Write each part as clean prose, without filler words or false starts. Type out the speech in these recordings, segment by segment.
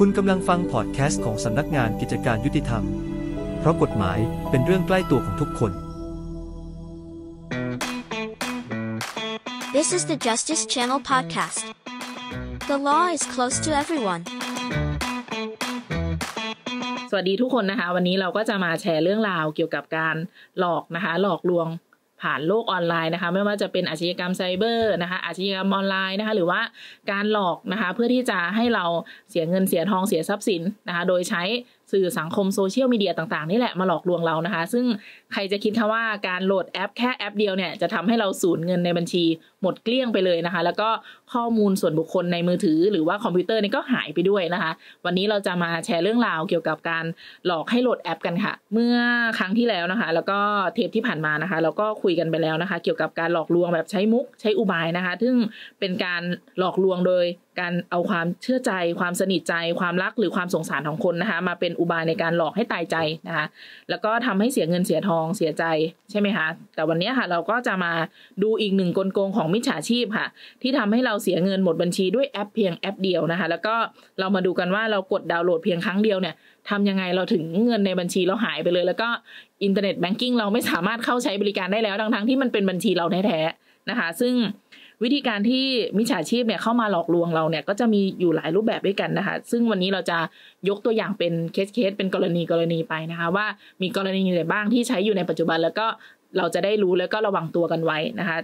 คุณกำลังฟังพอดแคสต์ของสำนักงานกิจการยุติธรรมเพราะกฎหมายเป็นเรื่องใกล้ตัวของทุกคน This is the Justice Channel podcast. The law is close to everyone. สวัสดีทุกคนนะคะวันนี้เราก็จะมาแชร์เรื่องราวเกี่ยวกับการหลอกนะคะหลอกลวงผ่านโลกออนไลน์นะคะไม่ว่าจะเป็นอาชญากรรมไซเบอร์นะคะอาชญากรรมออนไลน์นะคะหรือว่าการหลอกนะคะเพื่อที่จะให้เราเสียเงินเสียทองเสียทรัพย์สินนะคะโดยใช้สื่อสังคมโซเชียลมีเดียต่างๆนี่แหละมาหลอกลวงเรานะคะซึ่งใครจะคิดคะว่าการโหลดแอปแค่แอปเดียวเนี่ยจะทำให้เราสูญเงินในบัญชีหมดเกลี้ยงไปเลยนะคะแล้วก็ข้อมูลส่วนบุคคลในมือถือหรือว่าคอมพิวเตอร์นี่ก็หายไปด้วยนะคะวันนี้เราจะมาแชร์เรื่องราวเกี่ยวกับการหลอกให้โหลดแอปกันค่ะเมื่อครั้งที่แล้วนะคะแล้วก็เทปที่ผ่านมานะคะเราก็คุยกันไปแล้วนะคะเกี่ยวกับการหลอกลวงแบบใช้มุกใช้อุบายนะคะซึ่งเป็นการหลอกลวงโดยการเอาความเชื่อใจความสนิทใจความรักหรือความสงสารของคนนะคะมาเป็นอุบายในการหลอกให้ตายใจนะคะแล้วก็ทำให้เสียเงินเสียทองเสียใจใช่ไหมคะแต่วันนี้ค่ะเราก็จะมาดูอีกหนึ่งกลโกงของมิจฉาชีพค่ะที่ทำให้เราเสียเงินหมดบัญชีด้วยแอปเพียงแอปเดียวนะคะแล้วก็เรามาดูกันว่าเรากดดาวน์โหลดเพียงครั้งเดียวเนี่ยทำยังไงเราถึงเงินในบัญชีเราหายไปเลยแล้วก็อินเทอร์เน็ตแบงกิ้งเราไม่สามารถเข้าใช้บริการได้แล้วทั้งที่มันเป็นบัญชีเราแท้ๆนะคะซึ่งวิธีการที่มิจฉาชีพเนี่ยเข้ามาหลอกลวงเราเนี่ยก็จะมีอยู่หลายรูปแบบด้วยกันนะคะซึ่งวันนี้เราจะยกตัวอย่างเป็นเคสเป็นกรณีไปนะคะว่ามีกรณีอะไรบ้างที่ใช้อยู่ในปัจจุบันแล้วก็เราจะได้รู้แล้วก็ระวังตัวกันไว้นะคะ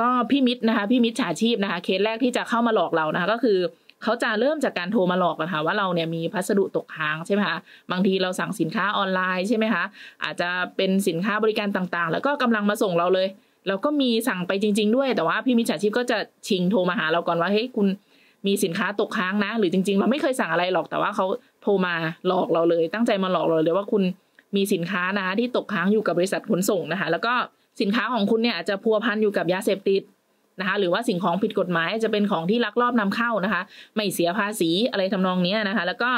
ก็พี่มิจฉาชีพนะคะเคสแรกที่จะเข้ามาหลอกเรานะคะก็คือเขาจะเริ่มจากการโทรมาหลอกนะคะว่าเราเนี่ยมีพัสดุตกค้างใช่ไหมคะบางทีเราสั่งสินค้าออนไลน์ใช่ไหมคะอาจจะเป็นสินค้าบริการต่างๆแล้วก็กำลังมาส่งเราเลยเราก็มีสั่งไปจริงๆด้วยแต่ว่าพี่มิจฉาชีพก็จะชิงโทรมาหาเราก่อนว่าเฮ้ยคุณมีสินค้าตกค้างนะหรือจริงๆเราไม่เคยสั่งอะไรหรอกแต่ว่าเขาโทรมาหลอกเราเลยตั้งใจมาหลอกเราเลยว่าคุณมีสินค้านะที่ตกค้างอยู่กับบริษัทขนส่งนะคะแล้วก็สินค้าของคุณเนี่ยอาจจะพัวพันอยู่กับยาเสพติดนะคะหรือว่าสิ่งของผิดกฎหมายจะเป็นของที่ลักลอบนำเข้านะคะไม่เสียภาษีอะไรทำนองนี้นะคะแล้วก็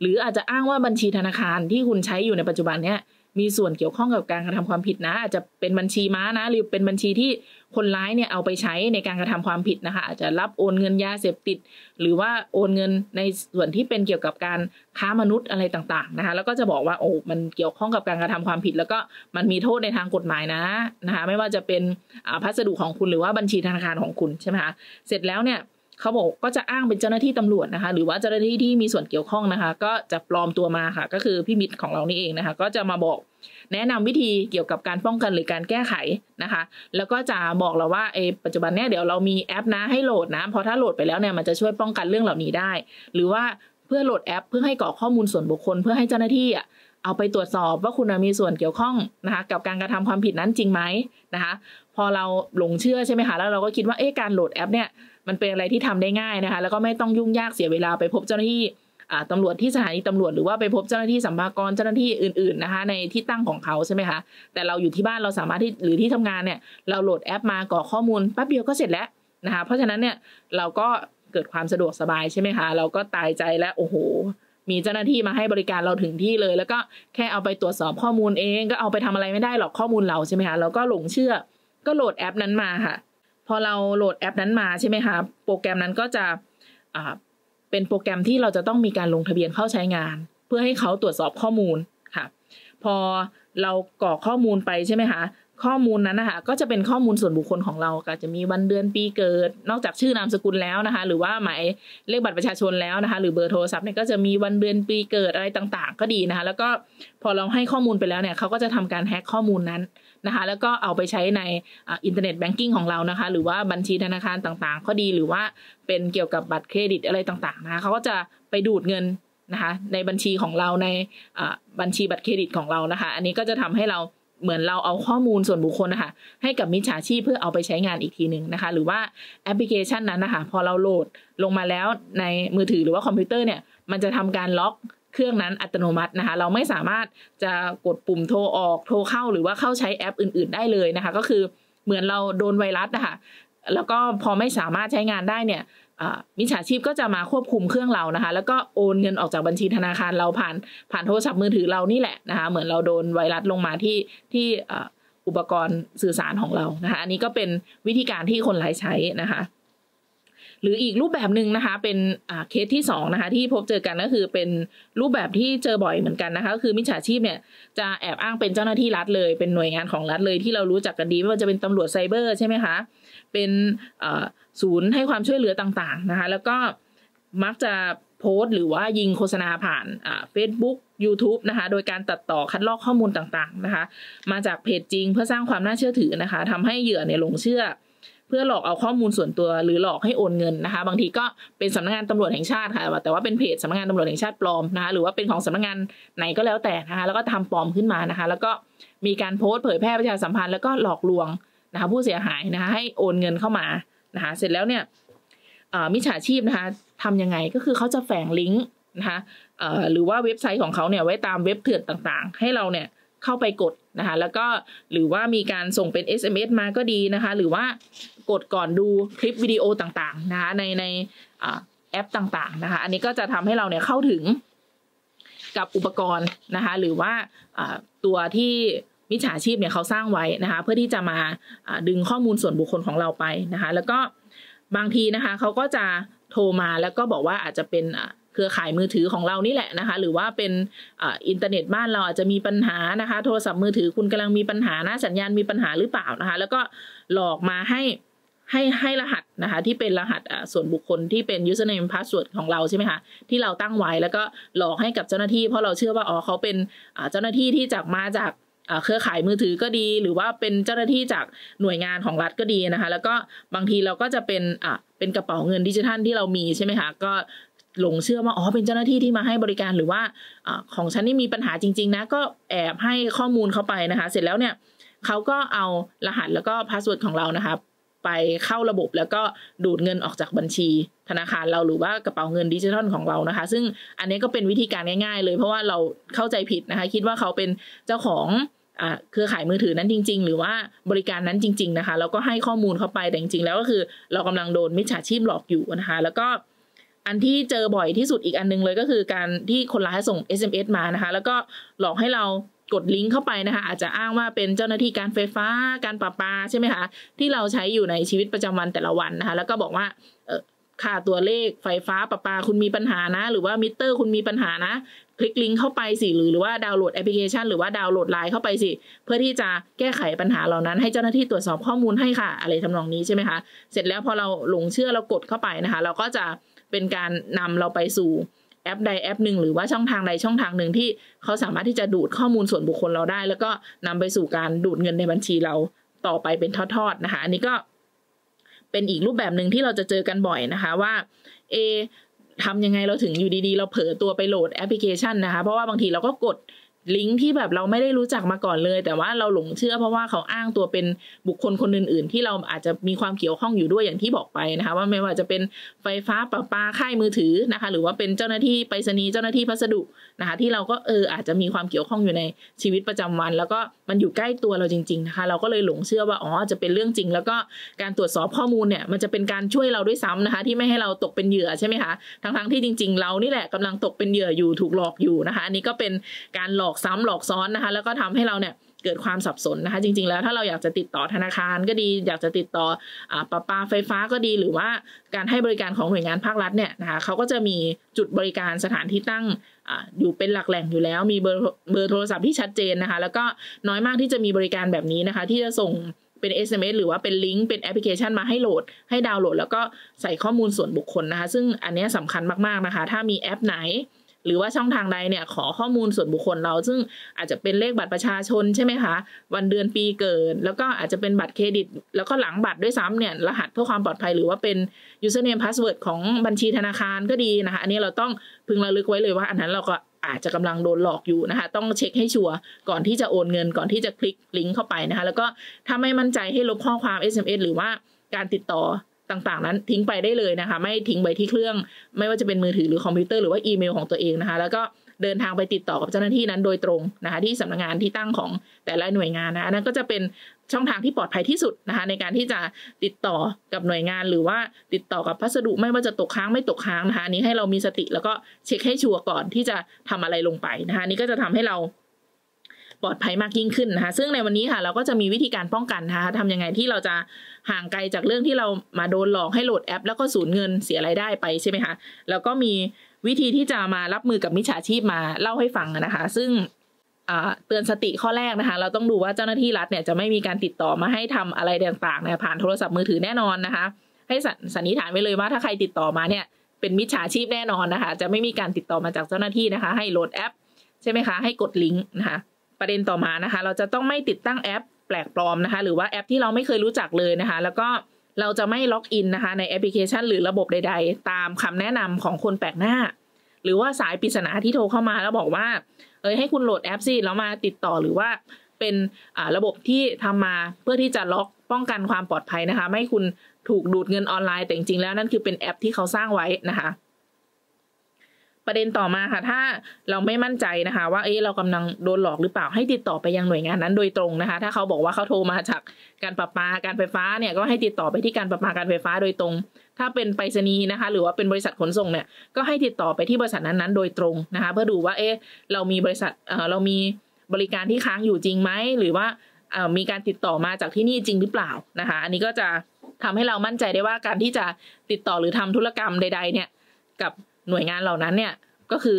หรืออาจจะอ้างว่าบัญชีธนาคารที่คุณใช้อยู่ในปัจจุบันเนี่ยมีส่วนเกี่ยวข้องกับการกระทำความผิดนะอาจจะเป็นบัญชีม้านะหรือเป็นบัญชีที่คนร้ายเนี่ยเอาไปใช้ในการกระทำความผิดนะคะอาจจะรับโอนเงินยาเสพติดหรือว่าโอนเงินในส่วนที่เป็นเกี่ยวกับการค้ามนุษย์อะไรต่างๆนะคะแล้วก็จะบอกว่าโอ้มันเกี่ยวข้องกับการกระทำความผิดแล้วก็มันมีโทษในทางกฎหมายนะคะไม่ว่าจะเป็นพัสดุของคุณหรือว่าบัญชีธนาคารของคุณใช่ไหมคะเสร็จแล้วเนี่ยเขาบอกก็จะอ้างเป็นเจ้าหน้าที่ตำรวจนะคะหรือว่าเจ้าหน้าที่ที่มีส่วนเกี่ยวข้องนะคะก็จะปลอมตัวมาค่ะก็คือพี่มิตรของเรานี่เองนะคะก็จะมาบอกแนะนำวิธีเกี่ยวกับการป้องกันหรือการแก้ไขนะคะแล้วก็จะบอกเราว่าปัจจุบันเนี่ยเดี๋ยวเรามีแอปนะให้โหลดนะพอถ้าโหลดไปแล้วเนี่ยมันจะช่วยป้องกันเรื่องเหล่านี้ได้หรือว่าเพื่อโหลดแอปเพื่อให้กรอกข้อมูลส่วนบุคคลเพื่อให้เจ้าหน้าที่เอาไปตรวจสอบว่าคุณมีส่วนเกี่ยวข้องนะคะกับการกระทำความผิดนั้นจริงไหมนะคะพอเราหลงเชื่อใช่ไหมคะแล้วเราก็คิดว่าการโหลดแอปเนี่ยมันเป็นอะไรที่ทำได้ง่ายนะคะแล้วก็ไม่ต้องยุ่งยากเสียเวลาไปพบเจ้าหน้าที่ตำรวจที่สถานีตำรวจหรือว่าไปพบเจ้าหน้าที่สัมภากรเจ้าหน้าที่อื่นๆนะคะในที่ตั้งของเขาใช่ไหมคะแต่เราอยู่ที่บ้านเราสามารถที่หรือที่ทำงานเนี่ยเราโหลดแอปมากรอกข้อมูลแป๊บเดียวก็เสร็จแล้วนะคะเพราะฉะนั้นเนี่ยเราก็เกิดความสะดวกสบายใช่ไหมคะเราก็ตายใจแล้วโอ้โหมีเจ้าหน้าที่มาให้บริการเราถึงที่เลยแล้วก็แค่เอาไปตรวจสอบข้อมูลเองก็เอาไปทำอะไรไม่ได้หรอกข้อมูลเราใช่ไหมคะเราก็หลงเชื่อก็โหลดแอปนั้นมาค่ะพอเราโหลดแอปนั้นมาใช่ไหมคะโปรแกรมนั้นก็จะเป็นโปรแกรมที่เราจะต้องมีการลงทะเบียนเข้าใช้งานเพื่อให้เขาตรวจสอบข้อมูลค่ะพอเรากรอกข้อมูลไปใช่ไหมคะข้อมูลนั้นนะคะก็จะเป็นข้อมูลส่วนบุคคลของเราก็จะมีวันเดือนปีเกิดนอกจากชื่อนามสกุลแล้วนะคะหรือว่าหมายเลขบัตรประชาชนแล้วนะคะหรือเบอร์โทรศัพท์เนี่ยก็จะมีวันเดือนปีเกิดอะไรต่างๆก็ดีนะคะแล้วก็พอเราให้ข้อมูลไปแล้วเนี่ยเขาก็จะทำการแฮ็กข้อมูลนั้นนะคะแล้วก็เอาไปใช้ในอินเทอร์เน็ตแบงกิ้งของเรานะคะหรือว่าบัญชีธนาคารต่างๆก็ดีหรือว่าเป็นเกี่ยวกับบัตรเครดิตอะไรต่างๆนะคะเขาก็จะไปดูดเงินนะคะในบัญชีของเราในบัญชีบัตรเครดิตของเรานะคะอันนี้ก็จะทำให้เราเหมือนเราเอาข้อมูลส่วนบุคคลนะคะให้กับมิจฉาชีพเพื่อเอาไปใช้งานอีกทีหนึ่งนะคะหรือว่าแอปพลิเคชันนั้นนะคะพอเราโหลดลงมาแล้วในมือถือหรือว่าคอมพิวเตอร์เนี่ยมันจะทำการล็อกเครื่องนั้นอัตโนมัตินะคะเราไม่สามารถจะกดปุ่มโทรออกโทรเข้าหรือว่าเข้าใช้แอปอื่นๆได้เลยนะคะก็คือเหมือนเราโดนไวรัสนะคะแล้วก็พอไม่สามารถใช้งานได้เนี่ยมิจฉาชีพก็จะมาควบคุมเครื่องเรานะคะแล้วก็โอนเงินออกจากบัญชีธนาคารเราผ่านโทรศัพท์มือถือเรานี่แหละนะคะเหมือนเราโดนไวรัสลงมาที่อุปกรณ์สื่อสารของเรานะคะอันนี้ก็เป็นวิธีการที่คนร้ายใช้นะคะ หรืออีกรูปแบบหนึ่งนะคะเป็นเคสที่2นะคะที่พบเจอกันก็คือเป็นรูปแบบที่เจอบ่อยเหมือนกันนะคะก็คือมิจฉาชีพเนี่ยจะแอบอ้างเป็นเจ้าหน้าที่รัฐเลยเป็นหน่วยงานของรัฐเลยที่เรารู้จักกันดีไม่ว่าจะเป็นตำรวจไซเบอร์ใช่ไหมคะเป็นศูนย์ให้ความช่วยเหลือต่างๆนะคะแล้วก็มักจะโพสต์หรือว่ายิงโฆษณาผ่านFacebook YouTube นะคะโดยการตัดต่อคัดลอกข้อมูลต่างๆนะคะมาจากเพจจริงเพื่อสร้างความน่าเชื่อถือนะคะทำให้เหยื่อเนี่ยหลงเชื่อเพื่อหลอกเอาข้อมูลส่วนตัวหรือหลอกให้โอนเงินนะคะบางทีก็เป็นสำนักงานตำรวจแห่งชาติค่ะแต่ว่าเป็นเพจสำนักงานตำรวจแห่งชาติปลอมนะคะหรือว่าเป็นของสำนักงานไหนก็แล้วแต่นะคะแล้วก็ทำปลอมขึ้นมานะคะแล้วก็มีการโพสต์เผยแพร่ประชาสัมพันธ์แล้วก็หลอกลวงนะคะผู้เสียหายนะคะให้โอนเงินเข้ามานะคะเสร็จแล้วเนี่ยมิจฉาชีพนะคะทำยังไงก็คือเขาจะแฝงลิงก์นะคะหรือว่าเว็บไซต์ของเขาเนี่ยไว้ตามเว็บเถื่อนต่างๆให้เราเนี่ยเข้าไปกดนะคะแล้วก็หรือว่ามีการส่งเป็น SMS มาก็ดีนะคะหรือว่ากดก่อนดูคลิปวิดีโอต่างๆนะคะในแอปต่างๆนะคะอันนี้ก็จะทำให้เราเนี่ยเข้าถึงกับอุปกรณ์นะคะหรือว่าตัวที่มิจฉาชีพเนี่ยเขาสร้างไว้นะคะเพื่อที่จะมาดึงข้อมูลส่วนบุคคลของเราไปนะคะแล้วก็บางทีนะคะเขาก็จะโทรมาแล้วก็บอกว่าอาจจะเป็นเครือข่ายมือถือของเรานี่แหละนะคะหรือว่าเป็นอินเทอร์เน็ตบ้านเราอาจจะมีปัญหานะคะโทรศัพท์มือถือคุณกำลังมีปัญหานะสัญญาณมีปัญหาหรือเปล่านะคะแล้วก็หลอกมาให้รหัสนะคะที่เป็นรหัสส่วนบุคคลที่เป็น username password ของเราใช่ไหมคะที่เราตั้งไว้แล้วก็หลอกให้กับเจ้าหน้าที่เพราะเราเชื่อว่าอ๋อเขาเป็นเจ้าหน้าที่ที่มาจากเครือข่ายมือถือก็ดีหรือว่าเป็นเจ้าหน้าที่จากหน่วยงานของรัฐก็ดีนะคะแล้วก็บางทีเราก็จะเป็นกระเป๋าเงินดิจิทัลที่เรามีใช่ไหมคะก็หลงเชื่อว่าอ๋อเป็นเจ้าหน้าที่ที่มาให้บริการหรือว่าของฉันนี่มีปัญหาจริงๆนะก็แอบให้ข้อมูลเข้าไปนะคะเสร็จแล้วเนี่ยเขาก็เอารหัสแล้วก็พาสเวิร์ดของเรานะคะไปเข้าระบบแล้วก็ดูดเงินออกจากบัญชีธนาคารเราหรือว่ากระเป๋าเงินดิจิทัลของเรานะคะซึ่งอันนี้ก็เป็นวิธีการง่ายๆเลยเพราะว่าเราเข้าใจผิดนะคะคิดว่าเขาเป็นเจ้าของเครือข่ายมือถือนั้นจริงๆหรือว่าบริการนั้นจริงๆนะคะแล้วก็ให้ข้อมูลเข้าไปแต่จริงๆแล้วก็คือเรากำลังโดนมิจฉาชีพหลอกอยู่นะคะแล้วก็อันที่เจอบ่อยที่สุดอีกอันนึงเลยก็คือการที่คนร้ายส่ง SMS มานะคะแล้วก็หลอกให้เรากดลิงก์เข้าไปนะคะอาจจะอ้างว่าเป็นเจ้าหน้าที่การไฟฟ้าการประปาใช่ไหมคะที่เราใช้อยู่ในชีวิตประจำวันแต่ละวันนะคะแล้วก็บอกว่าค่าตัวเลขไฟฟ้าประปาคุณมีปัญหานะหรือว่ามิเตอร์คุณมีปัญหานะคลิกลิงก์เข้าไปสิหรือว่าดาวน์โหลดแอปพลิเคชันหรือว่าดาวน์โหลดไลน์เข้าไปสิเพื่อที่จะแก้ไขปัญหาเหล่านั้นให้เจ้าหน้าที่ตรวจสอบข้อมูลให้ค่ะอะไรทำนองนี้ใช่ไหมคะเสร็จแล้วพอเราหลงเชื่อเรากดเข้าไปนะคะเราก็จะเป็นการนำเราไปสู่แอปใดแอปหนึ่งหรือว่าช่องทางใดช่องทางหนึ่งที่เขาสามารถที่จะดูดข้อมูลส่วนบุคคลเราได้แล้วก็นำไปสู่การดูดเงินในบัญชีเราต่อไปเป็นทอดๆนะคะอันนี้ก็เป็นอีกรูปแบบหนึ่งที่เราจะเจอกันบ่อยนะคะว่าทำยังไงเราถึงอยู่ดีๆเราเผลอตัวไปโหลดแอปพลิเคชันนะคะเพราะว่าบางทีเราก็กดลิงก์ที่แบบเราไม่ได้รู้จักมาก่อนเลยแต่ว่าเราหลงเชื่อเพราะว่าเขาอ้างตัวเป็นบุคคลคนอื่นๆที่เราอาจจะมีความเกี่ยวข้องอยู่ด้วยอย่างที่บอกไปนะคะว่าไม่ว่าจะเป็นไฟฟ้าประปาค่ายมือถือนะคะหรือว่าเป็นเจ้าหน้าที่ไปรษณีย์เจ้าหน้าที่พัสดุนะคะที่เราก็อาจจะมีความเกี่ยวข้องอยู่ในชีวิตประจำวันแล้วก็มันอยู่ใกล้ตัวเราจริงๆนะคะเราก็เลยหลงเชื่อว่าอ๋อจะเป็นเรื่องจริงแล้วก็การตรวจสอบข้อมูลเนี่ยมันจะเป็นการช่วยเราด้วยซ้ำนะคะที่ไม่ให้เราตกเป็นเหยื่อใช่ไหมคะทั้งที่จริงๆเรานี่แหละกำลังตกเป็นเหยื่ออยู่ถูกหลอกอยู่นะคะอันนี้ก็เป็นการหลอกซ้ำหลอกซ้อนนะคะแล้วก็ทำให้เราเนี่ยเกิดความสับสนนะคะจริงๆแล้วถ้าเราอยากจะติดต่อธนาคารก็ดีอยากจะติดต่อประปาไฟฟ้าก็ดีหรือว่าการให้บริการของหน่วยงานภาครัฐเนี่ยนะคะเขาก็จะมีจุดบริการสถานที่ตั้งอยู่เป็นหลักแหล่งอยู่แล้วมีเบอร์โทรศัพท์ที่ชัดเจนนะคะแล้วก็น้อยมากที่จะมีบริการแบบนี้นะคะที่จะส่งเป็น SMS หรือว่าเป็นลิงก์เป็นแอปพลิเคชันมาให้โหลดให้ดาวน์โหลดแล้วก็ใส่ข้อมูลส่วนบุคคลนะคะซึ่งอันนี้สำคัญมากๆนะคะถ้ามีแอปไหนหรือว่าช่องทางใดเนี่ยขอข้อมูลส่วนบุคคลเราซึ่งอาจจะเป็นเลขบัตรประชาชนใช่ไหมคะวันเดือนปีเกิดแล้วก็อาจจะเป็นบัตรเครดิตแล้วก็หลังบัตรด้วยซ้ำเนี่ยรหัสเพื่อความปลอดภัยหรือว่าเป็น username password ของบัญชีธนาคารก็ดีนะคะอันนี้เราต้องพึงระลึกไว้เลยว่าอันนั้นเราก็อาจจะกำลังโดนหลอกอยู่นะคะต้องเช็คให้ชัวร์ก่อนที่จะโอนเงินก่อนที่จะคลิกลิงก์เข้าไปนะคะแล้วก็ถ้าไม่มั่นใจให้ลบข้อความ SMS หรือว่าการติดต่อต่างๆนั้นทิ้งไปได้เลยนะคะไม่ทิ้งไว้ที่เครื่องไม่ว่าจะเป็นมือถือหรือคอมพิวเตอร์หรือว่าอีเมลของตัวเองนะคะแล้วก็เดินทางไปติดต่อกับเจ้าหน้าที่นั้นโดยตรงนะคะที่สำนักงานที่ตั้งของแต่ละหน่วยงานนะนั่นก็จะเป็นช่องทางที่ปลอดภัยที่สุดนะคะในการที่จะติดต่อกับหน่วยงานหรือว่าติดต่อกับพัสดุไม่ว่าจะตกค้างไม่ตกค้างนะคะนี้ให้เรามีสติแล้วก็เช็คให้ชัวร์ก่อนที่จะทำอะไรลงไปนะคะนี้ก็จะทำให้เราปลอดภัยมากยิ่งขึ้นนะคะซึ่งในวันนี้ค่ะเราก็จะมีวิธีการป้องกันนะคะทำยังไงที่เราจะ ห่างไกลจากเรื่องที่เรามาโดนหลอกให้โหลดแอปแล้วก็สูญเงินเสียรายได้ไปใช่ไหมคะแล้วก็มีวิธีที่จะมารับมือกับมิจฉาชีพมาเล่าให้ฟังนะคะซึ่งเตือนสติข้อแรกนะคะเราต้องดูว่าเจ้าหน้าที่รัฐเนี่ยจะไม่มีการติดต่อมาให้ทำอะไรต่างๆเนี่ยผ่านโทรศัพท์มือถือแน่นอนนะคะให้สันนิษฐานไว้เลยว่าถ้าใครติดต่อมาเนี่ยเป็นมิจฉาชีพแน่นอนนะคะจะไม่มีการติดต่อมาจากเจ้าหน้าที่นะคะให้โหลดแอปใช่ไหมคะให้กดลิงก์นะคะประเด็นต่อมานะคะเราจะต้องไม่ติดตั้งแอปแปลกปลอมนะคะหรือว่าแอปที่เราไม่เคยรู้จักเลยนะคะแล้วก็เราจะไม่ล็อกอินนะคะในแอปพลิเคชันหรือระบบใดๆตามคำแนะนำของคนแปลกหน้าหรือว่าสายปริศนาที่โทรเข้ามาแล้วบอกว่าให้คุณโหลดแอปสิแล้วมาติดต่อหรือว่าเป็นระบบที่ทำมาเพื่อที่จะล็อกป้องกันความปลอดภัยนะคะไม่คุณถูกดูดเงินออนไลน์แต่จริงๆแล้วนั่นคือเป็นแอปที่เขาสร้างไว้นะคะประเด็นต่อมาค่ะถ้าเราไม่มั่นใจนะคะว่าเรากำลังโดนหลอกหรือเปล่าให้ติดต่อไปยังหน่วยงานนั้นโดยตรงนะคะถ้าเขาบอกว่าเขาโทรมาจากการประปาการไฟฟ้าเนี่ยก็ให้ติดต่อไปที่การประปาการไฟฟ้าโดยตรงถ้าเป็นไปรษณีย์นะคะหรือว่าเป็นบริษัทขนส่งเนี่ยก็ให้ติดต่อไปที่บริษัทนั้นๆโดยตรงนะคะเพื่อดูว่าเรามีบริษัทเรามีบริการที่ค้างอยู่จริงไหมหรือว่ามีการติดต่อมาจากที่นี่จริงหรือเปล่านะคะอันนี้ก็จะทำให้เรามั่นใจได้ว่าการที่จะติดต่อหรือทำธุรกรรมใดๆเนี่ยกับหน่วยงานเหล่านั้นเนี่ยก็คือ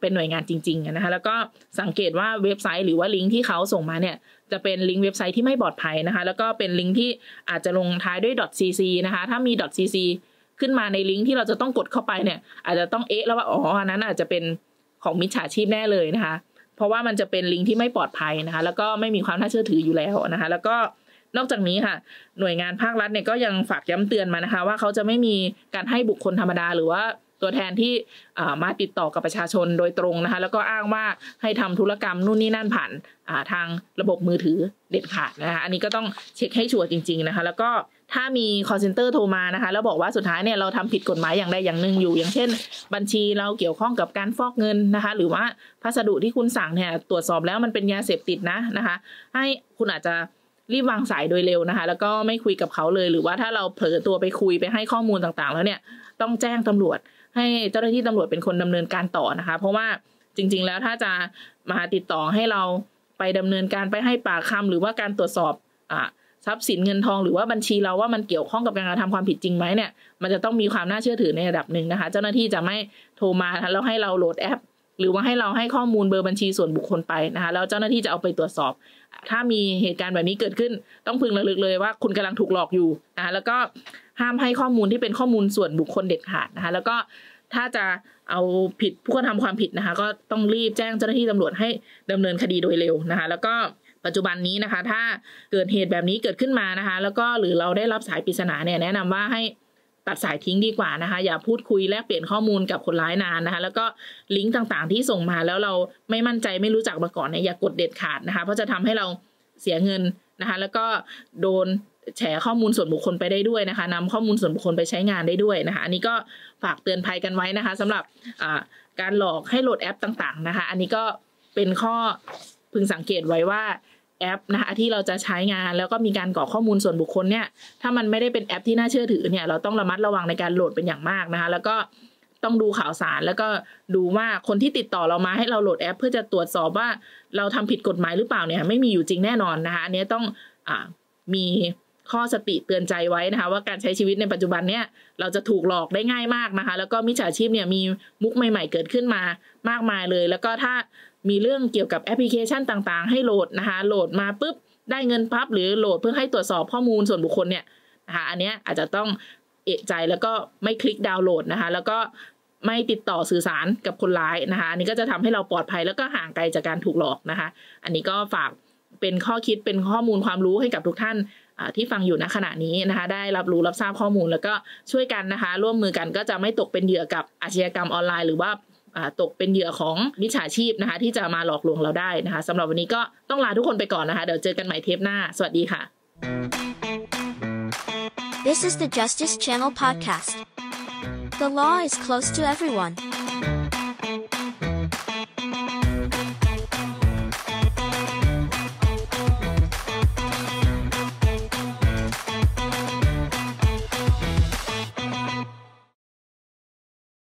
เป็นหน่วยงานจริงๆนะคะแล้วก็สังเกตว่าเว็บไซต์หรือว่าลิงก์ที่เขาส่งมาเนี่ยจะเป็นลิงก์เว็บไซต์ที่ไม่ปลอดภัยนะคะแล้วก็เป็นลิงก์ที่อาจจะลงท้ายด้วย .cc นะคะถ้ามี .cc ขึ้นมาในลิงก์ที่เราจะต้องกดเข้าไปเนี่ยอาจจะต้องแล้วว่าอันนั้นอาจจะเป็นของมิจฉาชีพแน่เลยนะคะเพราะว่ามันจะเป็นลิงก์ที่ไม่ปลอดภัยนะคะแล้วก็ไม่มีความน่าเชื่อถืออยู่แล้วนะคะแล้วก็นอกจากนี้ค่ะหน่วยงานภาครัฐเนี่ยก็ยังฝากย้ำเตือนมานะคะว่าเขาจะไม่มีการให้บุคคลธรรมดาหรือว่าตัวแทนที่มาติดต่อกับประชาชนโดยตรงนะคะแล้วก็อ้างว่าให้ทำธุรกรรมนู่นนี่นั่นผ่านทางระบบมือถือเด็ดขาดนะคะอันนี้ก็ต้องเช็คให้ชัวร์จริงๆนะคะแล้วก็ถ้ามี call center โทรมานะคะแล้วบอกว่าสุดท้ายเนี่ยเราทำผิดกฎหมายอย่างใดอย่างหนึ่งอยู่อย่างเช่นบัญชีเราเกี่ยวข้องกับการฟอกเงินนะคะหรือว่าพัสดุที่คุณสั่งเนี่ยตรวจสอบแล้วมันเป็นยาเสพติดนะคะให้คุณอาจจะรีบวางสายโดยเร็วนะคะแล้วก็ไม่คุยกับเขาเลยหรือว่าถ้าเราเผลอตัวไปคุยไปให้ข้อมูลต่างๆแล้วเนี่ยต้องแจ้งตำรวจให้เจ้าหน้าที่ตำรวจเป็นคนดำเนินการต่อนะคะเพราะว่าจริงๆแล้วถ้าจะมาติดต่อให้เราไปดำเนินการไปให้ปากคำหรือว่าการตรวจสอบทรัพย์สินเงินทองหรือว่าบัญชีเราว่ามันเกี่ยวข้องกับการกระทำความผิดจริงไหมเนี่ยมันจะต้องมีความน่าเชื่อถือในระดับหนึ่งนะคะเจ้าหน้าที่จะไม่โทรมาแล้วให้เราโหลดแอปหรือว่าให้เราให้ข้อมูลเบอร์บัญชีส่วนบุคคลไปนะคะแล้วเจ้าหน้าที่จะเอาไปตรวจสอบถ้ามีเหตุการณ์แบบนี้เกิดขึ้นต้องพึงระลึกเลยว่าคุณกำลังถูกหลอกอยู่นะคะแล้วก็ห้ามให้ข้อมูลที่เป็นข้อมูลส่วนบุคคลเด็ดขาดนะคะแล้วก็ถ้าจะเอาผิดผู้กระทำความผิดนะคะก็ต้องรีบแจ้งเจ้าหน้าที่ตำรวจให้ดำเนินคดีโดยเร็วนะคะแล้วก็ปัจจุบันนี้นะคะถ้าเกิดเหตุแบบนี้เกิดขึ้นมานะคะแล้วก็หรือเราได้รับสายปริศนาเนี่ยแนะนำว่าให้ตัดสายทิ้งดีกว่านะคะอย่าพูดคุยแลกเปลี่ยนข้อมูลกับคนร้ายนานนะคะแล้วก็ลิงก์ต่างๆที่ส่งมาแล้วเราไม่มั่นใจไม่รู้จักมาก่อนเนี่ยอย่ากดเด็ดขาดนะคะเพราะจะทำให้เราเสียเงินนะคะแล้วก็โดนแฉข้อมูลส่วนบุคคลไปได้ด้วยนะคะนำข้อมูลส่วนบุคคลไปใช้งานได้ด้วยนะคะอันนี้ก็ฝากเตือนภัยกันไว้นะคะสำหรับการหลอกให้โหลดแอปต่างๆนะคะอันนี้ก็เป็นข้อพึงสังเกตไว้ว่าแอปนะคะที่เราจะใช้งานแล้วก็มีการกรอกข้อมูลส่วนบุคคลเนี่ยถ้ามันไม่ได้เป็นแอปที่น่าเชื่อถือเนี่ยเราต้องระมัดระวังในการโหลดเป็นอย่างมากนะคะแล้วก็ต้องดูข่าวสารแล้วก็ดูว่าคนที่ติดต่อเรามาให้เราโหลดแอปเพื่อจะตรวจสอบว่าเราทำผิดกฎหมายหรือเปล่าเนี่ยไม่มีอยู่จริงแน่นอนนะคะอันนี้ต้องมีข้อสติเตือนใจไว้นะคะว่าการใช้ชีวิตในปัจจุบันเนี่ยเราจะถูกหลอกได้ง่ายมากนะคะแล้วก็มิจฉาชีพเนี่ยมีมุกใหม่ๆเกิดขึ้นมามากมายเลยแล้วก็ถ้ามีเรื่องเกี่ยวกับแอปพลิเคชันต่างๆให้โหลดนะคะโหลดมาปุ๊บได้เงินพับหรือโหลดเพื่อให้ตรวจสอบข้อมูลส่วนบุคคลเนี่ยนะคะอันนี้อาจจะต้องเอะใจแล้วก็ไม่คลิกดาวน์โหลดนะคะแล้วก็ไม่ติดต่อสื่อสารกับคนร้ายนะคะอันนี้ก็จะทำให้เราปลอดภัยแล้วก็ห่างไกลจากการถูกหลอกนะคะอันนี้ก็ฝากเป็นข้อคิดเป็นข้อมูลความรู้ให้กับทุกท่านที่ฟังอยู่ณขณะนี้นะคะได้รับรู้รับทราบข้อมูลแล้วก็ช่วยกันนะคะร่วมมือกันก็จะไม่ตกเป็นเหยื่อกับอาชญากรรมออนไลน์หรือว่าตกเป็นเหยื่อของมิจฉาชีพนะคะที่จะมาหลอกลวงเราได้นะคะสำหรับวันนี้ก็ต้องลาทุกคนไปก่อนนะคะเดี๋ยวเจอกันใหม่เทปหน้าสวัสดีค่ะ This is the Justice Channel podcast. The law is close to everyone.